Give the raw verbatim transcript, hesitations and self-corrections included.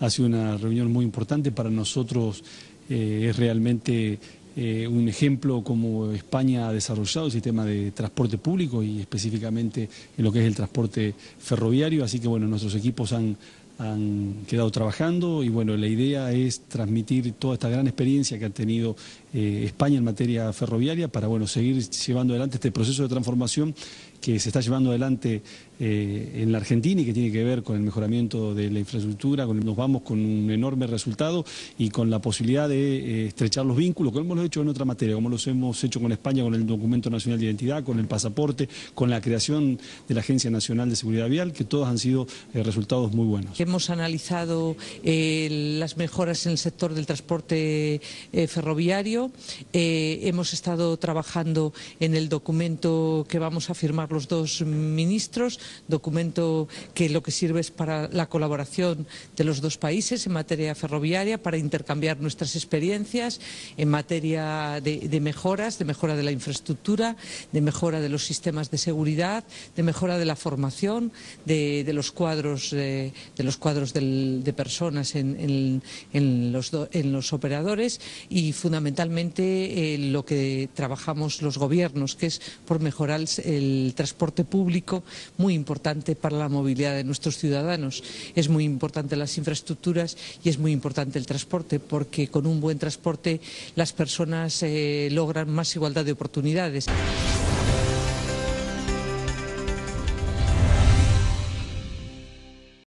Ha sido una reunión muy importante para nosotros, eh, es realmente eh, un ejemplo como España ha desarrollado el sistema de transporte público y específicamente en lo que es el transporte ferroviario, así que bueno, nuestros equipos han... han quedado trabajando y bueno, la idea es transmitir toda esta gran experiencia que ha tenido eh, España en materia ferroviaria para bueno, seguir llevando adelante este proceso de transformación que se está llevando adelante eh, en la Argentina y que tiene que ver con el mejoramiento de la infraestructura. Con, nos vamos con un enorme resultado y con la posibilidad de eh, estrechar los vínculos, como hemos hecho en otra materia, como los hemos hecho con España, con el Documento Nacional de Identidad, con el pasaporte, con la creación de la Agencia Nacional de Seguridad Vial, que todos han sido eh, resultados muy buenos. Hemos analizado eh, las mejoras en el sector del transporte eh, ferroviario, eh, hemos estado trabajando en el documento que vamos a firmar los dos ministros, documento que lo que sirve es para la colaboración de los dos países en materia ferroviaria, para intercambiar nuestras experiencias en materia de, de mejoras, de mejora de la infraestructura, de mejora de los sistemas de seguridad, de mejora de la formación, de, de los cuadros eh, de los cuadros del, de personas en, en, en, los do, en los operadores y fundamentalmente eh, lo que trabajamos los gobiernos, que es por mejorar el, el transporte público, muy importante para la movilidad de nuestros ciudadanos. Es muy importante las infraestructuras y es muy importante el transporte, porque con un buen transporte las personas eh, logran más igualdad de oportunidades.